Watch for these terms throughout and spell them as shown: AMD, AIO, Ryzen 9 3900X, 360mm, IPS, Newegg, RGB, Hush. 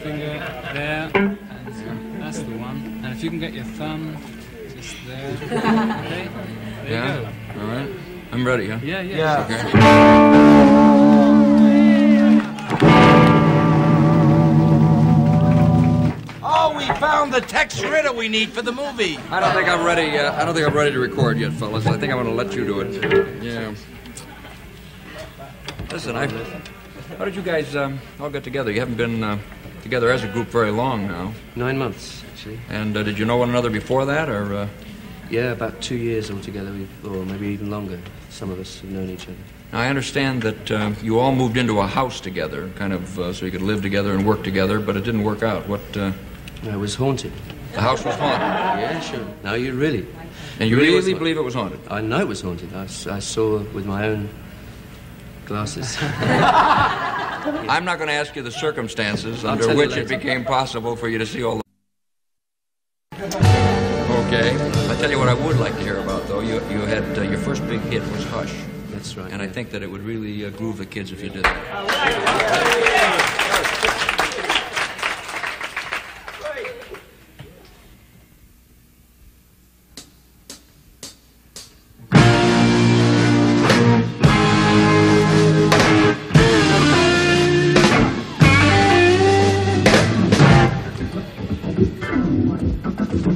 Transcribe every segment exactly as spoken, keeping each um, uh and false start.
finger there, and that's the one. And if you can get your thumb just there, okay? There yeah. you go. All right. I'm ready, huh? Yeah, yeah. yeah. Okay. Found the text shredder we need for the movie. I don't think I'm ready yet. I don't think I'm ready to record yet, fellas. I think I'm going to let you do it. Yeah. Listen, I... How did you guys um, all get together? You haven't been uh, together as a group very long now. Nine months, actually. And uh, did you know one another before that, or... Uh... Yeah, about two years altogether, we've, or maybe even longer. Some of us have known each other. Now, I understand that uh, you all moved into a house together, kind of uh, so you could live together and work together, but it didn't work out. What... Uh... No, it was haunted. The house was haunted? Yeah, sure. No, you really... And you really, really believe it was haunted? I know it was haunted. I, I saw with my own glasses. yeah. I'm not going to ask you the circumstances I'll under which it became possible for you to see all the... Okay. I'll tell you what I would like to hear about, though. You, you had... Uh, your first big hit was Hush. That's right. And I think that it would really uh, groove the kids if you did that.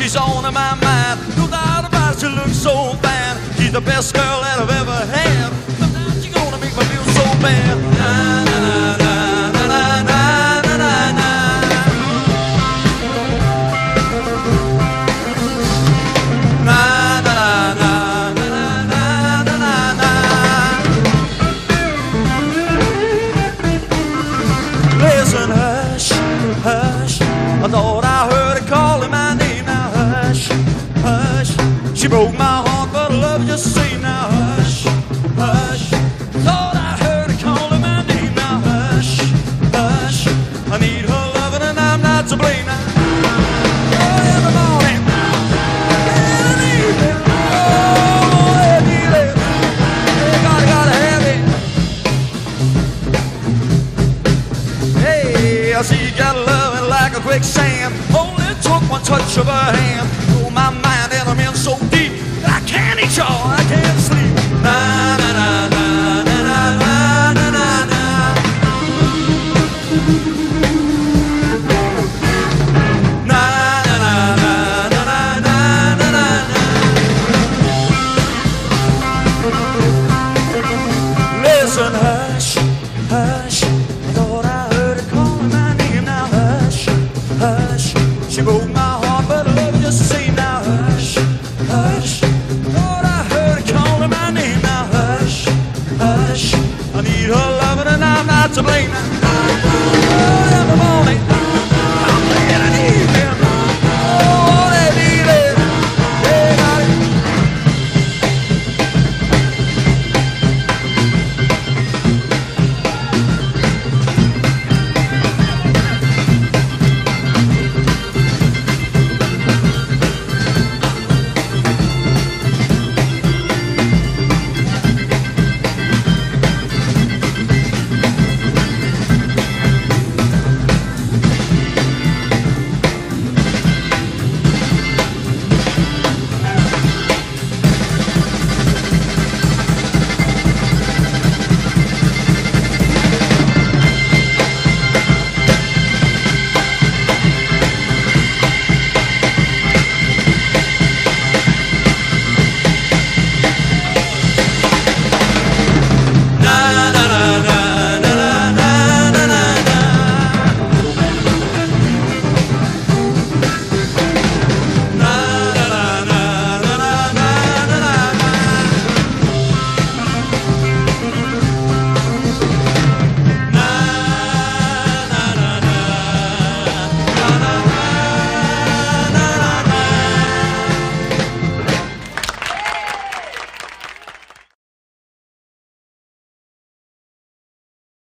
She's on my mind, no doubt about it, she looks so fine. She's the best girl that I've ever had. Sometimes she's gonna make me feel so bad. Na na na na na na na na na. Na na na na na na na na. Listen, hush, hush. I thought I heard her calling my name. Hush, she broke my heart, but love just say now. Hush, hush, thought I heard her calling my name. Now hush, hush, I need her loving and I'm not to blame. Now oh, every morning, and an evening, oh, every evening, you gotta, gotta have it. Hey, I see you got loving like a quicksand. Only took one touch of her hand. My mind and I'm in so deep that I can't eat y'all, I can't sleep. Na na na na na na na na na. Na na na na na na na na. Listen, hush, hush. I thought I heard her calling my name. Now hush, hush. She broke my heart, but love just say now. Hush, Lord, I heard her calling my name. Now hush, hush, I need her loving and I'm not to blame.